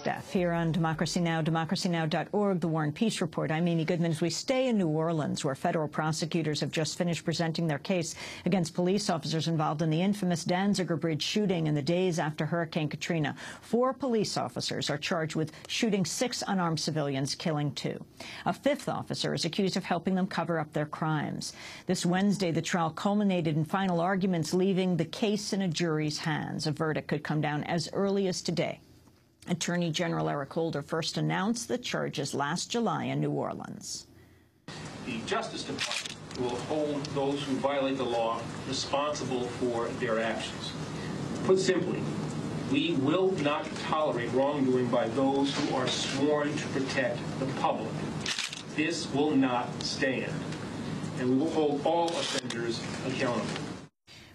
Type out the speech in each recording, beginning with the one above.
Staff here on Democracy Now!, democracynow.org, The War and Peace Report. I'm Amy Goodman. As we stay in New Orleans, where federal prosecutors have just finished presenting their case against police officers involved in the infamous Danziger Bridge shooting in the days after Hurricane Katrina. 4 police officers are charged with shooting 6 unarmed civilians, killing 2. A 5th officer is accused of helping them cover up their crimes. This Wednesday, the trial culminated in final arguments, leaving the case in a jury's hands. A verdict could come down as early as today. Attorney General Eric Holder first announced the charges last July in New Orleans. The Justice Department will hold those who violate the law responsible for their actions. Put simply, we will not tolerate wrongdoing by those who are sworn to protect the public. This will not stand, and we will hold all offenders accountable.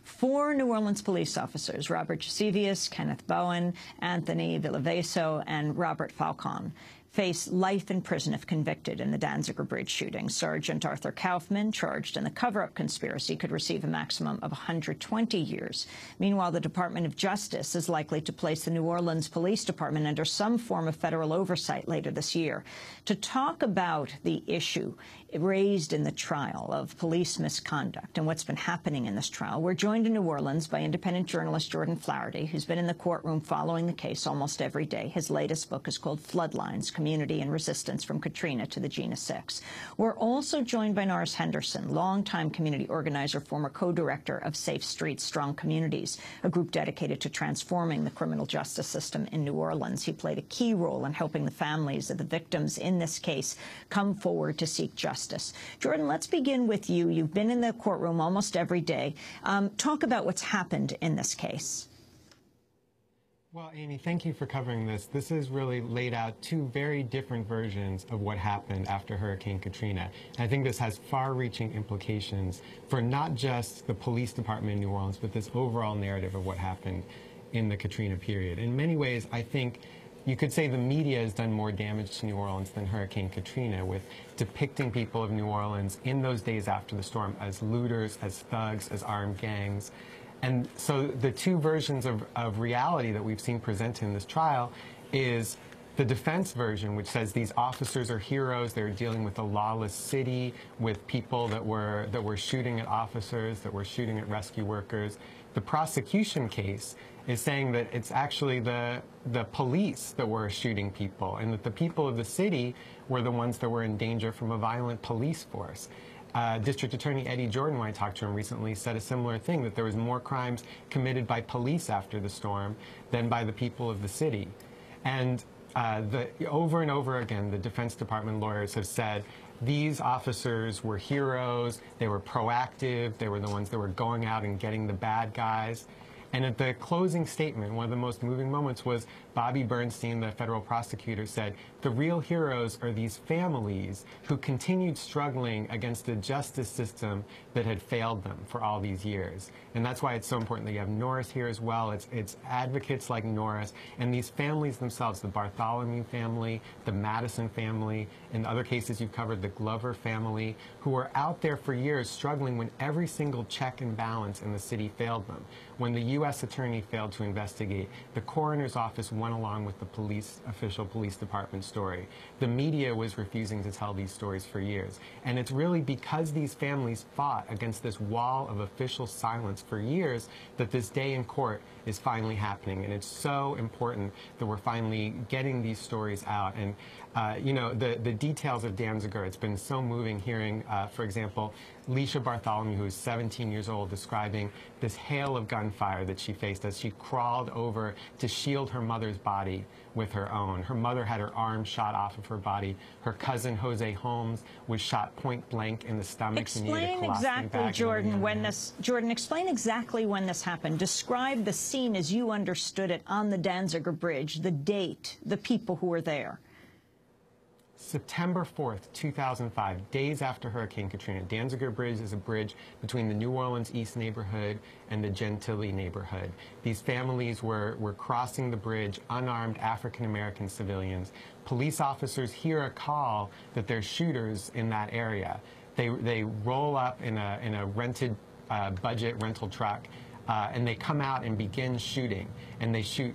4 New Orleans police officers, Robert Gisevius, Kenneth Bowen, Anthony Villaveso, and Robert Falcone, face life in prison if convicted in the Danziger Bridge shooting. Sergeant Arthur Kaufman, charged in the cover-up conspiracy, could receive a maximum of 120 years. Meanwhile, the Department of Justice is likely to place the New Orleans Police Department under some form of federal oversight later this year. To talk about the issue raised in the trial of police misconduct and what's been happening in this trial, we're joined in New Orleans by independent journalist Jordan Flaherty, who's been in the courtroom following the case almost every day. His latest book is called Floodlines, Community and Resistance from Katrina to the Jena 6. We're also joined by Norris Henderson, longtime community organizer, former co-director of Safe Streets, Strong Communities, a group dedicated to transforming the criminal justice system in New Orleans. He played a key role in helping the families of the victims in this case come forward to seek justice. Jordan, let's begin with you. You've been in the courtroom almost every day. Talk about what's happened in this case. Well, Amy, thank you for covering this. This has really laid out 2 very different versions of what happened after Hurricane Katrina. And I think this has far-reaching implications for not just the police department in New Orleans, but this overall narrative of what happened in the Katrina period. In many ways, I think you could say the media has done more damage to New Orleans than Hurricane Katrina, with depicting people of New Orleans in those days after the storm as looters, as thugs, as armed gangs. And so the 2 versions of reality that we've seen presented in this trial is the defense version, which says these officers are heroes. They're dealing with a lawless city, with people that were shooting at officers, that were shooting at rescue workers. The prosecution case is saying that it's actually the police that were shooting people, and that the people of the city were the ones that were in danger from a violent police force. District Attorney Eddie Jordan, when I talked to him recently, said a similar thing, that there was more crimes committed by police after the storm than by the people of the city. Over and over again, the Defense Department lawyers have said these officers were heroes, they were proactive, they were the ones that were going out and getting the bad guys. And at the closing statement, one of the most moving moments was Bobby Bernstein, the federal prosecutor, said, "The real heroes are these families who continued struggling against a justice system that had failed them for all these years." And that's why it's so important that you have Norris here as well. It's advocates like Norris and these families themselves, the Bartholomew family, the Madison family, in other cases you've covered the Glover family, who were out there for years struggling when every single check and balance in the city failed them. When the U.S. attorney failed to investigate, the coroner's office went along with the official police department story. The media was refusing to tell these stories for years. And it's really because these families fought against this wall of official silence for years that this day in court is finally happening. And it's so important that we're finally getting these stories out. And, you know, the details of Danziger, it's been so moving hearing, for example, Leisha Bartholomew, who is 17 years old, describing this hail of gunfire that she faced as she crawled over to shield her mother's body with her own. Her mother had her arm shot off of her body. Her cousin, Jose Holmes, was shot point blank in the stomach. Explain exactly, Jordan, when this— Jordan, explain exactly when this happened. Describe the scene as you understood it on the Danziger Bridge, the date, the people who were there. September 4th, 2005, days after Hurricane Katrina. Danziger Bridge is a bridge between the New Orleans East neighborhood and the Gentilly neighborhood. These families were crossing the bridge, unarmed African-American civilians. Police officers hear a call that there's shooters in that area. They roll up in a rented budget rental truck, and they come out and begin shooting, and they shoot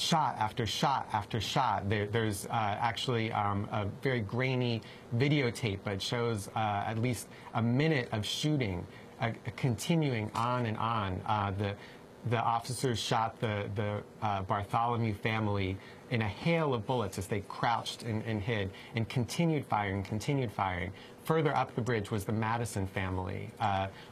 shot after shot after shot. There's actually a very grainy videotape that shows at least a minute of shooting continuing on and on. The officers shot the Bartholomew family in a hail of bullets as they crouched and hid, and continued firing. Further up the bridge was the Madison family,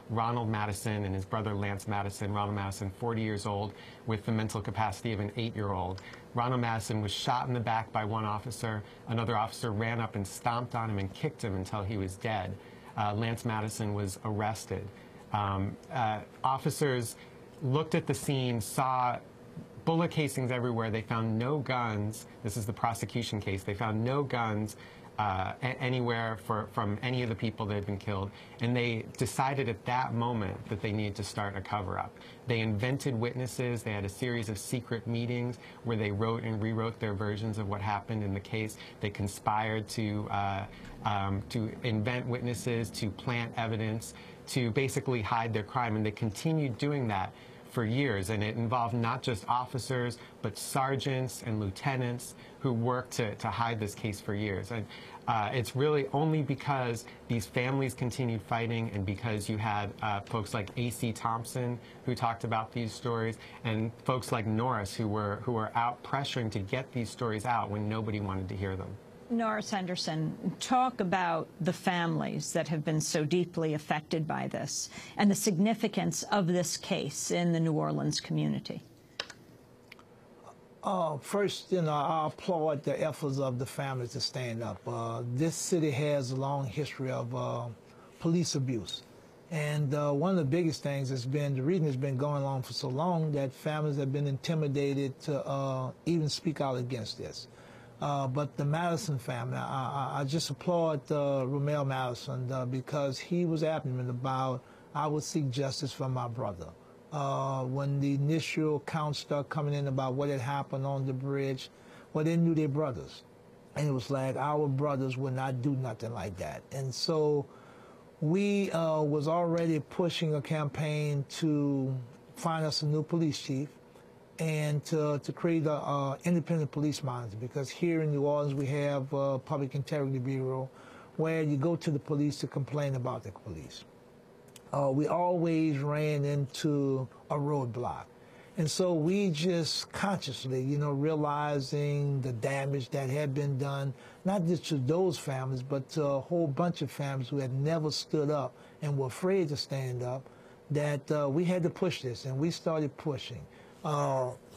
Ronald Madison and his brother Lance Madison. Ronald Madison, 40 years old, with the mental capacity of an 8-year-old. Ronald Madison was shot in the back by one officer. Another officer ran up and stomped on him and kicked him until he was dead. Lance Madison was arrested. Officers looked at the scene, saw bullet casings everywhere. They found no guns. This is the prosecution case. They found no guns anywhere from any of the people that had been killed. And they decided at that moment that they needed to start a cover-up. They invented witnesses. They had a series of secret meetings where they wrote and rewrote their versions of what happened in the case. They conspired to invent witnesses, to plant evidence, to basically hide their crime, and they continued doing that for years. And it involved not just officers, but sergeants and lieutenants who worked to hide this case for years. And it's really only because these families continued fighting, and because you had folks like A.C. Thompson, who talked about these stories, and folks like Norris, who were out pressuring to get these stories out when nobody wanted to hear them. Norris Henderson, talk about the families that have been so deeply affected by this and the significance of this case in the New Orleans community. First, you know, I applaud the efforts of the family to stand up. This city has a long history of police abuse. And one of the biggest things has been, the reason it's been going on for so long, that families have been intimidated to even speak out against this. But the Madison family, I just applaud Romell Madison because he was adamant about, I would seek justice for my brother. When the initial accounts started coming in about what had happened on the bridge, well, they knew their brothers. And it was like, our brothers would not do nothing like that. And so we was already pushing a campaign to find us a new police chief, and to create an independent police monitor, because here in New Orleans we have a Public Integrity Bureau where you go to the police to complain about the police. We always ran into a roadblock. And so we just consciously, you know, realizing the damage that had been done, not just to those families, but to a whole bunch of families who had never stood up and were afraid to stand up, that we had to push this, and we started pushing.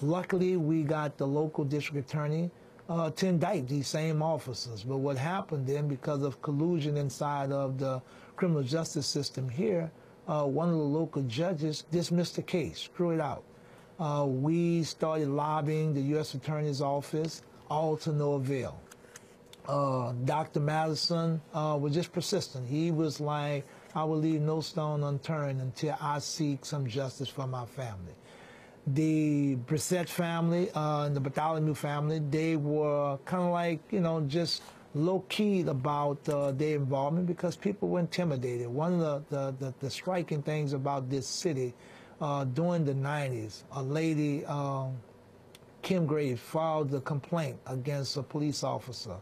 Luckily, we got the local district attorney to indict these same officers. But what happened then, because of collusion inside of the criminal justice system here, one of the local judges dismissed the case, threw it out. We started lobbying the U.S. Attorney's Office, all to no avail. Dr. Madison was just persistent. He was like, I will leave no stone unturned until I seek some justice for my family. The Brissett family and the Bartholomew family, they were kind of like, you know, just low-keyed about their involvement because people were intimidated. One of the striking things about this city during the 90s, a lady, Kim Gray, filed a complaint against a police officer.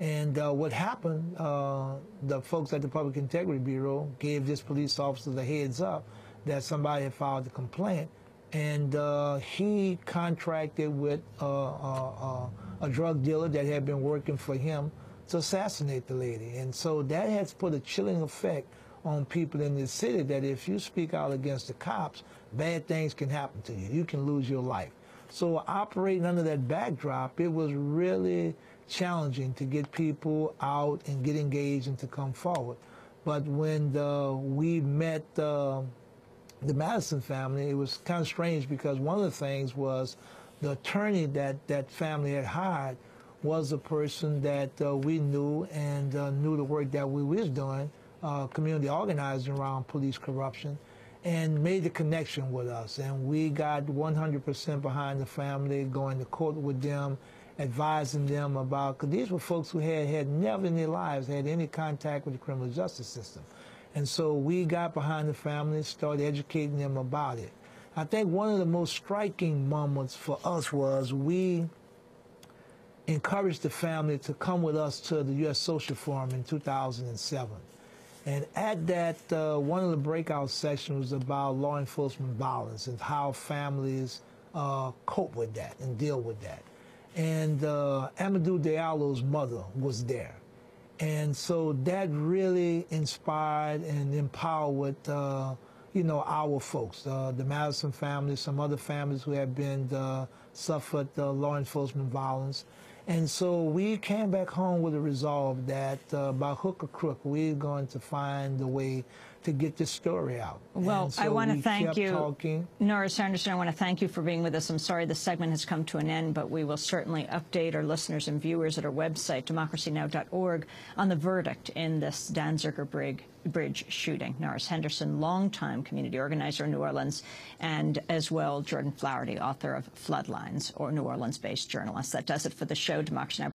And what happened, the folks at the Public Integrity Bureau gave this police officer the heads up that somebody had filed a complaint. And he contracted with a drug dealer that had been working for him to assassinate the lady. And so that has put a chilling effect on people in this city that if you speak out against the cops, bad things can happen to you. You can lose your life. So operating under that backdrop, it was really challenging to get people out and get engaged and to come forward. But when we met the Madison family, it was kind of strange because one of the things was the attorney that that family had hired was a person that we knew and knew the work that we was doing, community organizing around police corruption, and made the connection with us. And we got 100% behind the family, going to court with them, advising them about, because these were folks who had never in their lives had any contact with the criminal justice system. And so we got behind the family, started educating them about it. I think one of the most striking moments for us was we encouraged the family to come with us to the U.S. Social Forum in 2007. And at that, one of the breakout sessions was about law enforcement violence and how families cope with that and deal with that. And Amadou Diallo's mother was there. And so that really inspired and empowered, you know, our folks, the Madison family, some other families who had been suffered law enforcement violence. And so we came back home with a resolve that by hook or crook, we're going to find a way to get this story out. Well, so I want to thank you, Norris Henderson. I want to thank you for being with us. I'm sorry this segment has come to an end, but we will certainly update our listeners and viewers at our website, democracynow.org, on the verdict in this Danziger Bridge shooting. Norris Henderson, longtime community organizer in New Orleans, and as well Jordan Flaherty, author of Floodlines, or New Orleans-based journalist. That does it for the show, Democracy Now!